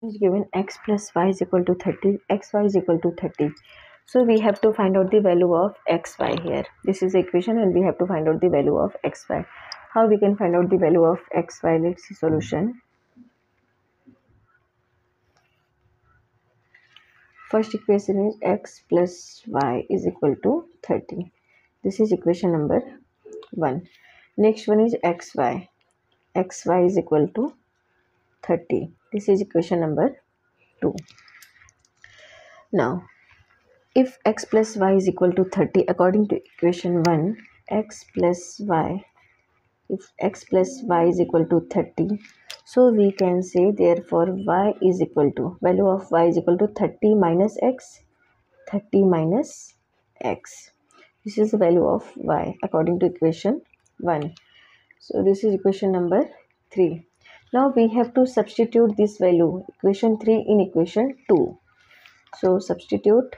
Is given x plus y is equal to 30, xy is equal to 30. So we have to find out the value of xy here. This is the equation and we have to find out the value of xy. How we can find out the value of xy? Let's see solution. First equation is x plus y is equal to 30. This is equation number 1. Next one is xy. Xy is equal to 30. This is equation number 2. Now, if x plus y is equal to 30, according to equation 1, if x plus y is equal to 30, so we can say therefore y is equal to, value of y is equal to 30 minus x, 30 minus x. This is the value of y according to equation 1. So this is equation number 3. Now we have to substitute this value, equation 3, in equation 2. So substitute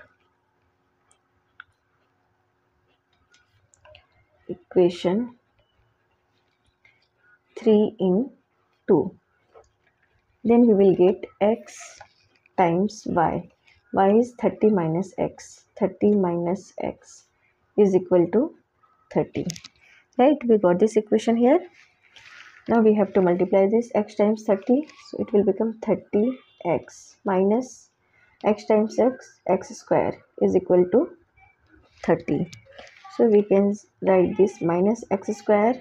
equation 3 in 2. Then we will get x times y. Y is 30 minus x. 30 minus x is equal to 30. Right, we got this equation here. Now we have to multiply this x times 30, so it will become 30x minus x times x square is equal to 30. So we can write this minus x square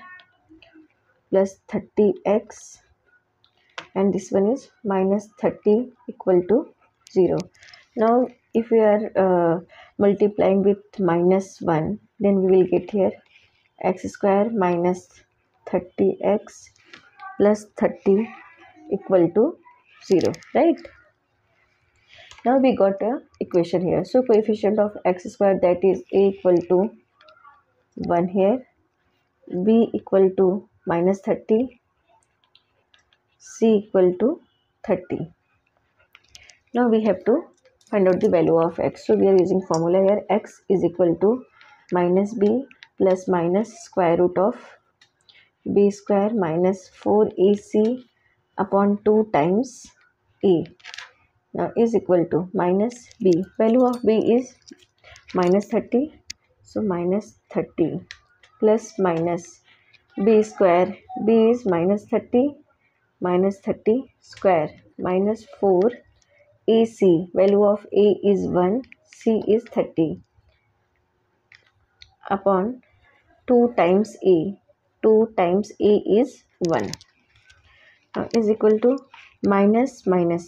plus 30x, and this one is minus 30 equal to 0. Now if we are multiplying with minus 1, then we will get here x square minus 30x plus 30 equal to 0, right? Now we got a equation here. So coefficient of x square, that is a equal to 1 here, b equal to minus 30, c equal to 30. Now we have to find out the value of x. So we are using formula here, x is equal to minus b plus minus square root of b square minus 4ac upon 2 times a. Now is equal to minus b. Value of b is minus 30. So minus 30 plus minus b square. b is minus 30 square minus 4ac. Value of a is 1. c is 30 upon 2 times a. 2 times a is 1. Now is equal to minus plus,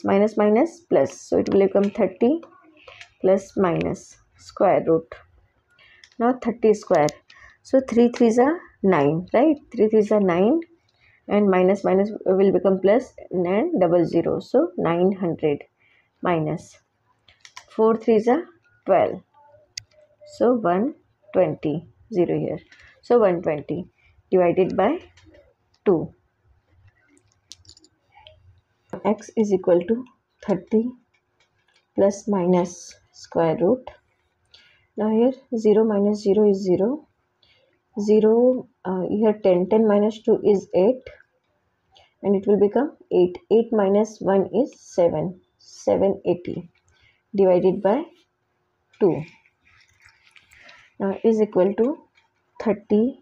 so it will become 30 plus minus square root. Now 30 square, so 3 3s are 9, right? 3 3s are 9, and minus will become plus and double 0, so 900 minus 4 3s are 12, so 120, 0 here, so 120 divided by 2. X is equal to 30 plus minus square root. Now here 0 minus 0 is 0. 0 here 10. 10 minus 2 is 8. And it will become 8. 8 minus 1 is 7. 780 divided by 2. Now is equal to 30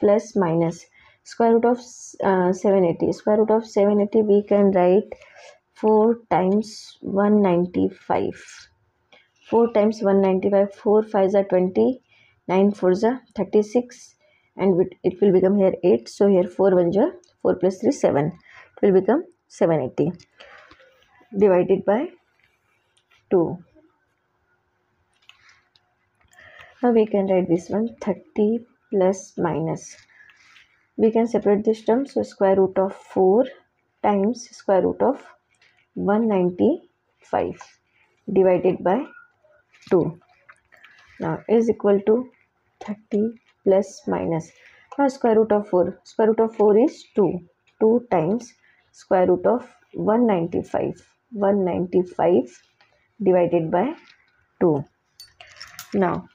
plus minus square root of 780. Square root of 780 we can write 4 times 195. 4 times 195. 4 5s are 20. 9 4s are 36. And it will become here 8. So here 4 1s are 4 plus 3 7. It will become 780. Divided by 2. Now we can write this one 30 plus minus. We can separate this term, so square root of 4 times square root of 195 divided by 2. Now is equal to 30 plus minus. Now square root of 4. Square root of 4 is 2. 2 times square root of 195. 195 divided by 2. Now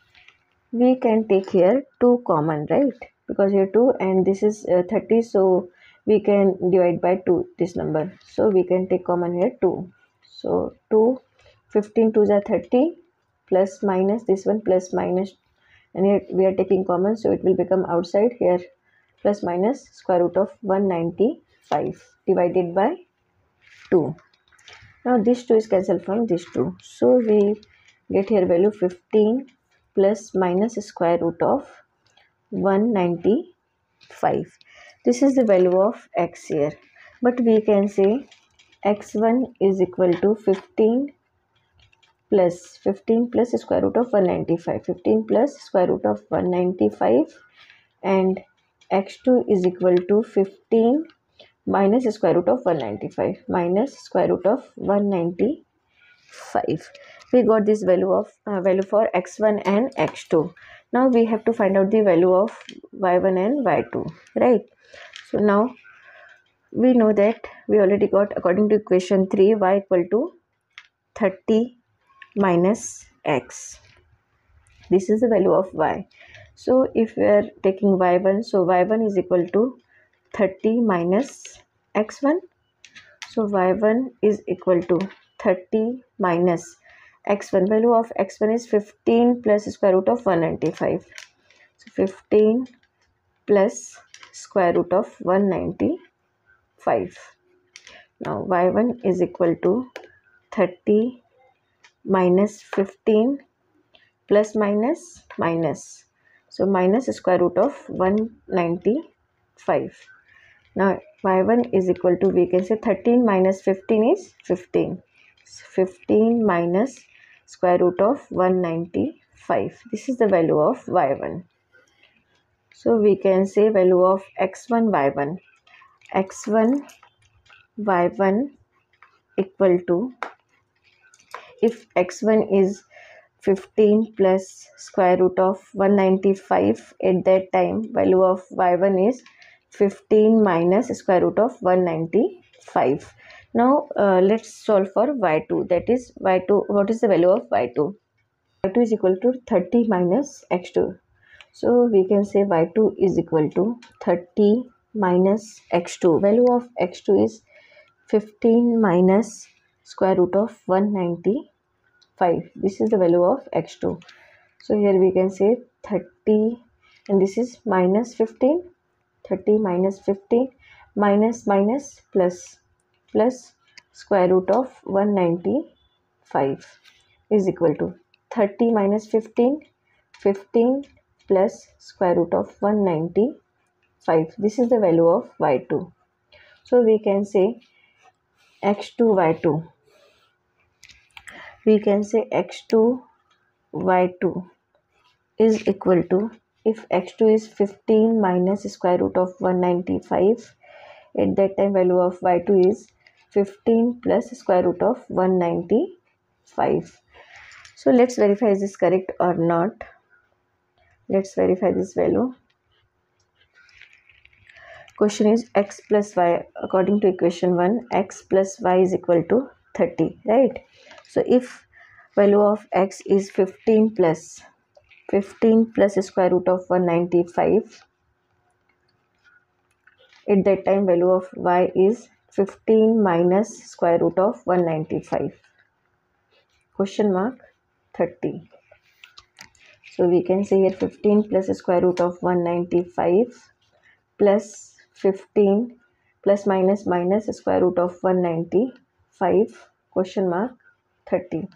we can take here 2 common, right? Because here 2 and this is 30, so we can divide by 2 this number. So we can take common here 2. So 2, 15 2s are 30, plus minus this one, plus minus, and here we are taking common, so it will become outside here, plus minus square root of 195 divided by 2. Now this 2 is cancelled from this 2, so we get here value 15 plus minus square root of 195. This is the value of x here, but we can say x1 is equal to 15 plus square root of 195, 15 plus square root of 195, and x2 is equal to 15 minus square root of 195, minus square root of 195. We got this value of value for x1 and x2. Now we have to find out the value of y1 and y2, right? So now we know that we already got, according to equation 3, y equal to 30 minus x. This is the value of y. So if we are taking y1, so y1 is equal to 30 minus x1. So y1 is equal to 30 minus x1. Value of x1 is 15 plus square root of 195. So 15 plus square root of 195. Now y1 is equal to 30 minus 15 plus minus minus. So minus square root of 195. Now y1 is equal to, we can say 13 minus 15 is 15. 15 minus square root of 195. This is the value of y1. So we can say value of x1 y1. x1 y1 equal to, if x1 is 15 plus square root of 195, at that time value of y1 is 15 minus square root of 195. Now let's solve for y2. That is y2, what is the value of y2? y2 is equal to 30 minus x2. So we can say y2 is equal to 30 minus x2. Value of x2 is 15 minus square root of 195. This is the value of x2. So here we can say 30, and this is minus 15. 30 minus 15, minus minus plus square root of 195 is equal to 30 minus 15, 15 plus square root of 195. This is the value of y2. So we can say x2 y2. We can say x2 y2 is equal to, if x2 is 15 minus square root of 195, at that time value of y2 is 15 plus square root of 195. So let's verify, is this correct or not. Let's verify this value. Question is x plus y, according to equation 1, x plus y is equal to 30, right? So if value of x is 15 plus square root of 195, at that time value of y is 15 minus square root of 195, question mark 30. So we can say here 15 plus square root of 195 plus 15 plus minus minus square root of 195, question mark 30.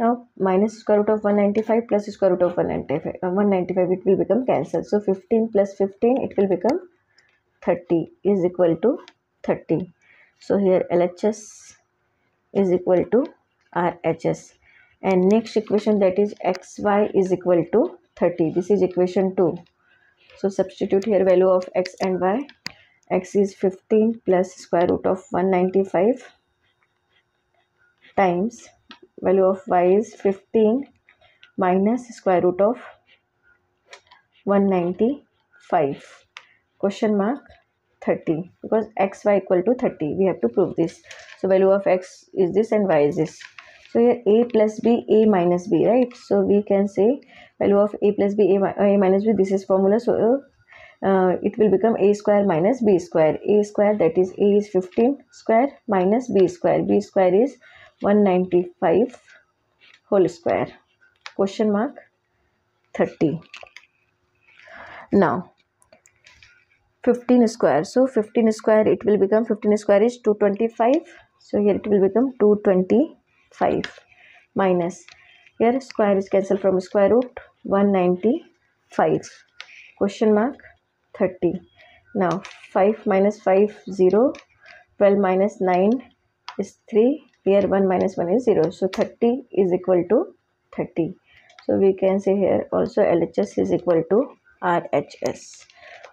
Now minus square root of 195 plus square root of 195, it will become cancelled. So 15 plus 15, it will become 30, is equal to 30. So here LHS is equal to RHS. And next equation, that is xy is equal to 30. This is equation 2. So substitute here value of x and y. X is 15 plus square root of 195 times value of y is 15 minus square root of 195, question mark 30, because xy equal to 30, we have to prove this. So value of x is this and y is this. So here a plus b, a minus b, right? So we can say value of a plus b, a minus b, this is formula. So it will become a square minus b square. A square, that is a is 15 square minus b square. B square is 195 whole square (30). Now 15 square, so 15 square it will become, 15 square is 225, so here it will become 225 minus, here square is cancelled from square root, 195 (30). Now 5 minus 5 0, 12 minus 9 is 3, here 1 minus 1 is 0, so 30 is equal to 30. So we can say here also LHS is equal to RHS.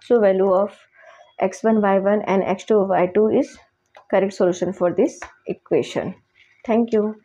So value of x1 y1 and x2 y2 is correct solution for this equation. Thank you.